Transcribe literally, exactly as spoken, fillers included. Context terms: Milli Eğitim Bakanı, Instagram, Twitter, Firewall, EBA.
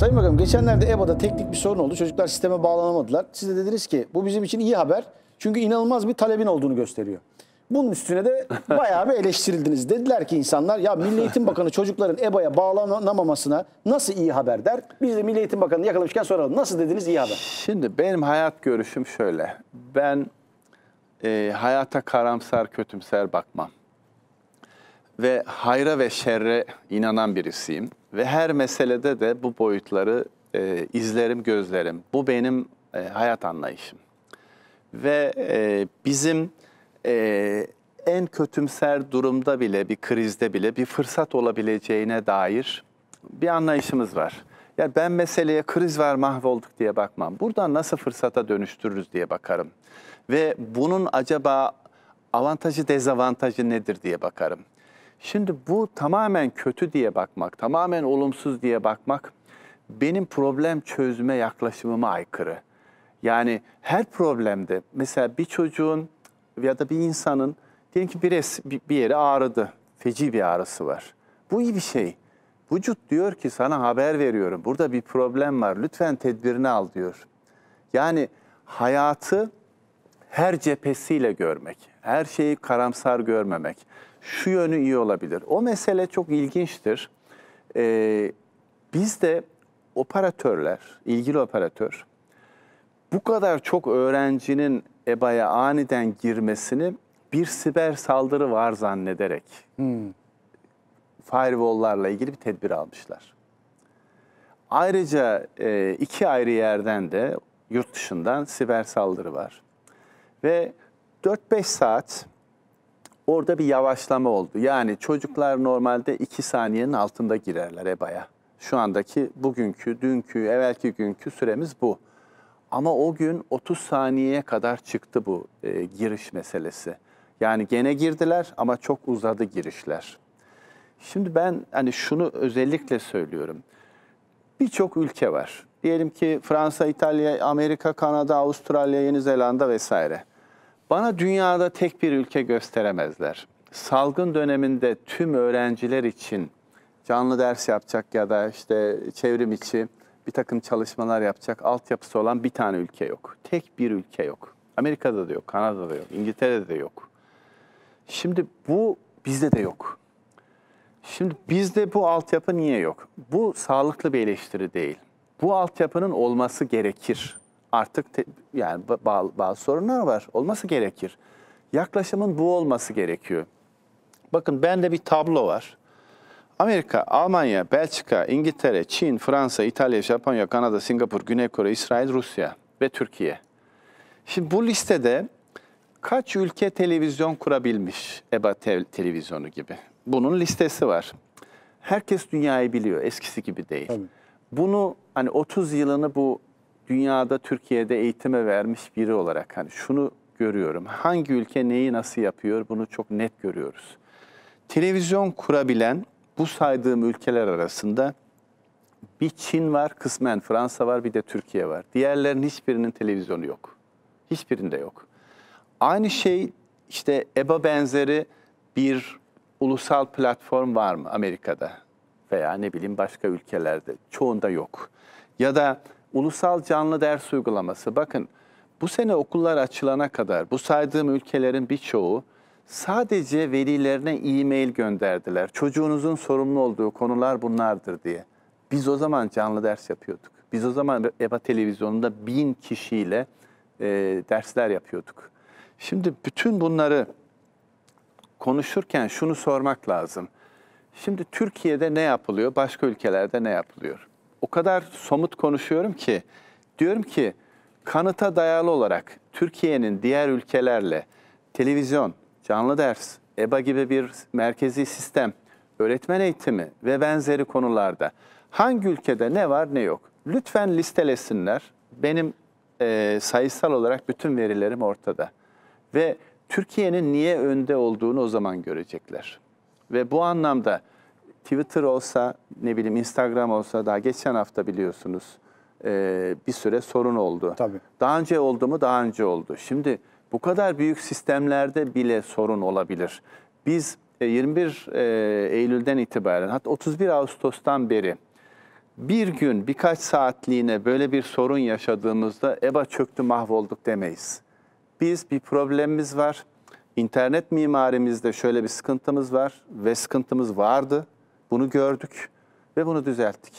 Sayın Bakanım, geçenlerde E B A'da teknik bir sorun oldu. Çocuklar sisteme bağlanamadılar. Siz de dediniz ki bu bizim için iyi haber. Çünkü inanılmaz bir talebin olduğunu gösteriyor. Bunun üstüne de bayağı bir eleştirildiniz. Dediler ki insanlar, ya Milli Eğitim Bakanı çocukların E B A'ya bağlanamamasına nasıl iyi haber der? Biz de Milli Eğitim Bakanı'nı yakalamışken soralım. Nasıl dediniz iyi haber? Şimdi benim hayat görüşüm şöyle. Ben e, hayata karamsar, kötümser bakmam. Ve hayra ve şerre inanan birisiyim. Ve her meselede de bu boyutları e, izlerim, gözlerim. Bu benim e, hayat anlayışım. Ve e, bizim e, en kötümser durumda bile, bir krizde bile bir fırsat olabileceğine dair bir anlayışımız var. Yani ben meseleye kriz var, mahvolduk diye bakmam. Buradan nasıl fırsata dönüştürürüz diye bakarım. Ve bunun acaba avantajı, dezavantajı nedir diye bakarım. Şimdi bu tamamen kötü diye bakmak, tamamen olumsuz diye bakmak benim problem çözme yaklaşımıma aykırı. Yani her problemde mesela bir çocuğun ya da bir insanın diyelim ki bir, es, bir yeri ağrıdı, feci bir ağrısı var. Bu iyi bir şey. Vücut diyor ki sana haber veriyorum, burada bir problem var, lütfen tedbirini al diyor. Yani hayatı her cephesiyle görmek, her şeyi karamsar görmemek. Şu yönü iyi olabilir. O mesele çok ilginçtir. Ee, biz de operatörler, ilgili operatör, bu kadar çok öğrencinin E B A'ya aniden girmesini bir siber saldırı var zannederek hmm. firewall'larla ilgili bir tedbir almışlar. Ayrıca e, iki ayrı yerden de yurt dışından siber saldırı var. Ve dört beş saat orada bir yavaşlama oldu. Yani çocuklar normalde iki saniyenin altında girerler E B A'ya. Şu andaki, bugünkü, dünkü, evvelki günkü süremiz bu. Ama o gün otuz saniyeye kadar çıktı bu e, giriş meselesi. Yani gene girdiler ama çok uzadı girişler. Şimdi ben hani şunu özellikle söylüyorum. Birçok ülke var. Diyelim ki Fransa, İtalya, Amerika, Kanada, Avustralya, Yeni Zelanda vesaire. Bana dünyada tek bir ülke gösteremezler. Salgın döneminde tüm öğrenciler için canlı ders yapacak ya da işte çevrim içi bir takım çalışmalar yapacak altyapısı olan bir tane ülke yok. Tek bir ülke yok. Amerika'da da yok, Kanada'da da yok, İngiltere'de de yok. Şimdi bu bizde de yok. Şimdi bizde bu altyapı niye yok? Bu sağlıklı bir eleştiri değil. Bu altyapının olması gerekir. Artık te, yani bazı, bazı sorunlar var. Olması gerekir. Yaklaşımın bu olması gerekiyor. Bakın bende bir tablo var. Amerika, Almanya, Belçika, İngiltere, Çin, Fransa, İtalya, Japonya, Kanada, Singapur, Güney Kore, İsrail, Rusya ve Türkiye. Şimdi bu listede kaç ülke televizyon kurabilmiş E B A te televizyonu gibi? Bunun listesi var. Herkes dünyayı biliyor. Eskisi gibi değil. Tabii. Bunu hani otuz yılını bu dünyada, Türkiye'de eğitime vermiş biri olarak hani şunu görüyorum. Hangi ülke neyi nasıl yapıyor bunu çok net görüyoruz. Televizyon kurabilen bu saydığım ülkeler arasında bir Çin var, kısmen Fransa var, bir de Türkiye var. Diğerlerinin hiçbirinin televizyonu yok. Hiçbirinde yok. Aynı şey işte E B A benzeri bir ulusal platform var mı Amerika'da veya ne bileyim başka ülkelerde? Çoğunda yok. Ya da ulusal canlı ders uygulaması. Bakın bu sene okullar açılana kadar bu saydığım ülkelerin birçoğu sadece velilerine e-mail gönderdiler. Çocuğunuzun sorumlu olduğu konular bunlardır diye. Biz o zaman canlı ders yapıyorduk. Biz o zaman E B A televizyonunda bin kişiyle e, dersler yapıyorduk. Şimdi bütün bunları konuşurken şunu sormak lazım. Şimdi Türkiye'de ne yapılıyor? Başka ülkelerde ne yapılıyor? O kadar somut konuşuyorum ki, diyorum ki kanıta dayalı olarak Türkiye'nin diğer ülkelerle televizyon, canlı ders, E B A gibi bir merkezi sistem, öğretmen eğitimi ve benzeri konularda hangi ülkede ne var ne yok? Lütfen listelesinler. Benim e, sayısal olarak bütün verilerim ortada. Ve Türkiye'nin niye önde olduğunu o zaman görecekler. Ve bu anlamda Twitter olsa, ne bileyim Instagram olsa, daha geçen hafta biliyorsunuz bir süre sorun oldu. Tabii. Daha önce oldu mu? Daha önce oldu. Şimdi bu kadar büyük sistemlerde bile sorun olabilir. Biz yirmi bir Eylül'den itibaren, hatta otuz bir Ağustos'tan beri bir gün birkaç saatliğine böyle bir sorun yaşadığımızda E B A çöktü mahvolduk demeyiz. Biz bir problemimiz var. İnternet mimarimizde şöyle bir sıkıntımız var ve sıkıntımız vardı. Bunu gördük ve bunu düzelttik.